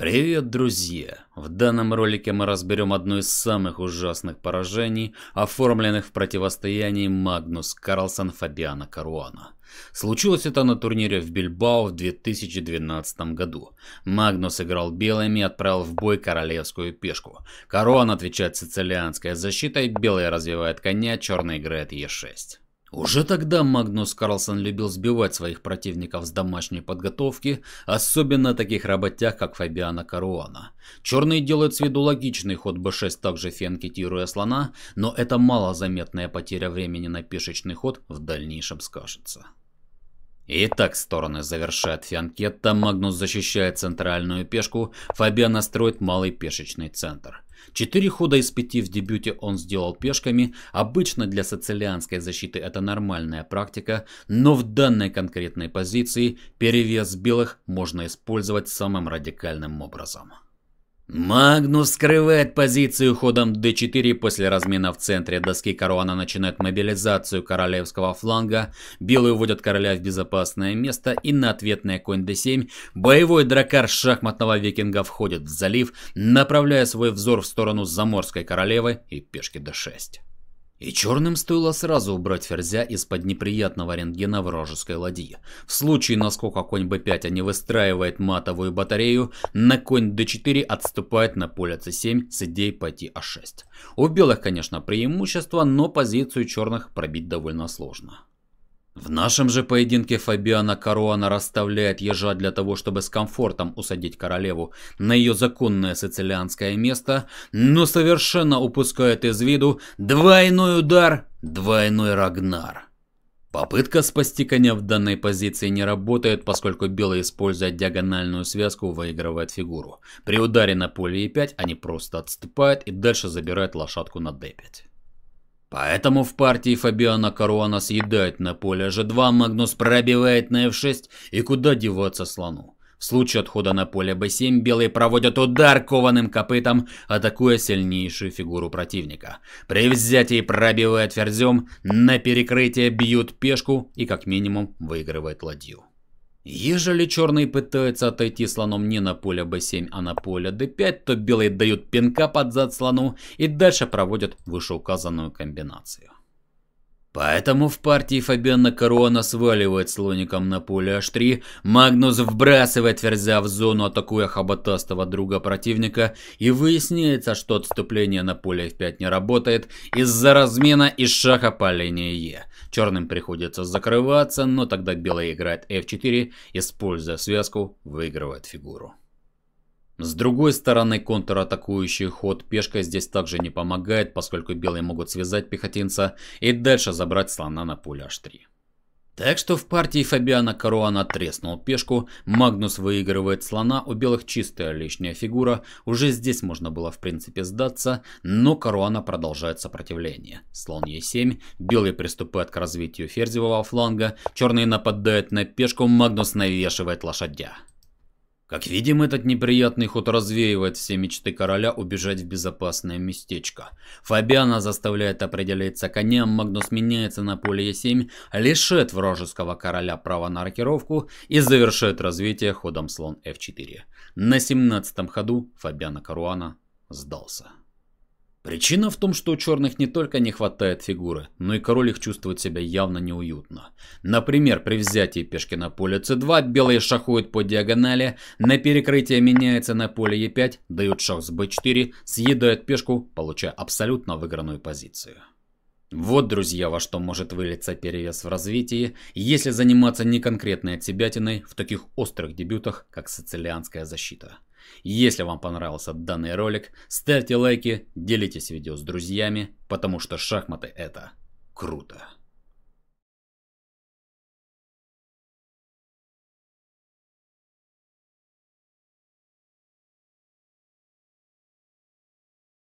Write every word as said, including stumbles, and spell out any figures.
Привет, друзья! В данном ролике мы разберем одно из самых ужасных поражений, оформленных в противостоянии Магнус Карлсен — Фабиано Каруана. Случилось это на турнире в Бильбао в две тысячи двенадцатом году. Магнус играл белыми и отправил в бой королевскую пешку. Каруана отвечает сицилианской защитой, белые развивают коня, черный играет е шесть. Уже тогда Магнус Карлсен любил сбивать своих противников с домашней подготовки, особенно таких работяг, как Фабиано Каруана. Черные делают с виду логичный ход бэ шесть, также фианкетируя слона, но эта малозаметная потеря времени на пешечный ход в дальнейшем скажется. Итак, стороны завершают фианкет, там Магнус защищает центральную пешку, Фабиано строит малый пешечный центр. Четыре хода из пяти в дебюте он сделал пешками, обычно для сицилианской защиты это нормальная практика, но в данной конкретной позиции перевес белых можно использовать самым радикальным образом. Магнус скрывает позицию ходом дэ четыре. После размена в центре доски Каруана начинает мобилизацию королевского фланга. Белые уводят короля в безопасное место, и на ответное конь дэ семь боевой дракар шахматного викинга входит в залив, направляя свой взор в сторону заморской королевы и пешки дэ шесть. И черным стоило сразу убрать ферзя из-под неприятного рентгена вражеской ладьи. В случае наскока конь бэ пять не выстраивает матовую батарею, на конь дэ четыре отступает на поле цэ семь с идеей пойти а шесть. У белых, конечно, преимущество, но позицию черных пробить довольно сложно. В нашем же поединке Фабиано Каруана расставляет ежа для того, чтобы с комфортом усадить королеву на ее законное сицилианское место, но совершенно упускает из виду двойной удар, двойной Рагнар. Попытка спасти коня в данной позиции не работает, поскольку белые, используя диагональную связку, выигрывают фигуру. При ударе на поле е пять они просто отступают и дальше забирают лошадку на дэ пять. Поэтому в партии Фабиано Каруана съедает на поле же два, Магнус пробивает на эф шесть, и куда деваться слону. В случае отхода на поле бэ семь белые проводят удар кованым копытом, атакуя сильнейшую фигуру противника. При взятии пробивает ферзем, на перекрытие бьют пешку и как минимум выигрывает ладью. Ежели черные пытаются отойти слоном не на поле бэ семь, а на поле дэ пять, то белые дают пинка под зад слону и дальше проводят вышеуказанную комбинацию. Поэтому в партии Фабиано Каруана сваливает слоником на поле аш три, Магнус вбрасывает ферзя в зону, атакуя хоботастого друга противника, и выясняется, что отступление на поле эф пять не работает из-за размена и шаха по линии Е. Черным приходится закрываться, но тогда белый играет эф четыре, используя связку, выигрывает фигуру. С другой стороны, контратакующий ход пешкой здесь также не помогает, поскольку белые могут связать пехотинца и дальше забрать слона на поле аш три. Так что в партии Фабиано Каруана треснул пешку, Магнус выигрывает слона, у белых чистая лишняя фигура, уже здесь можно было в принципе сдаться, но Каруана продолжает сопротивление. Слон е семь, белые приступают к развитию ферзевого фланга, черные нападают на пешку, Магнус навешивает лошадя. Как видим, этот неприятный ход развеивает все мечты короля убежать в безопасное местечко. Фабиано заставляет определиться коня, Магнус меняется на поле е семь, лишает вражеского короля права на рокировку и завершает развитие ходом слон эф четыре. На семнадцатом ходу Фабиано Каруана сдался. Причина в том, что у черных не только не хватает фигуры, но и король их чувствует себя явно неуютно. Например, при взятии пешки на поле цэ два белые шахуют по диагонали, на перекрытие меняется на поле е пять, дают шах с бэ четыре, съедают пешку, получая абсолютно выигранную позицию. Вот, друзья, во что может вылиться перевес в развитии, если заниматься не конкретной отсебятиной в таких острых дебютах, как сицилианская защита. Если вам понравился данный ролик, ставьте лайки, делитесь видео с друзьями, потому что шахматы — это круто.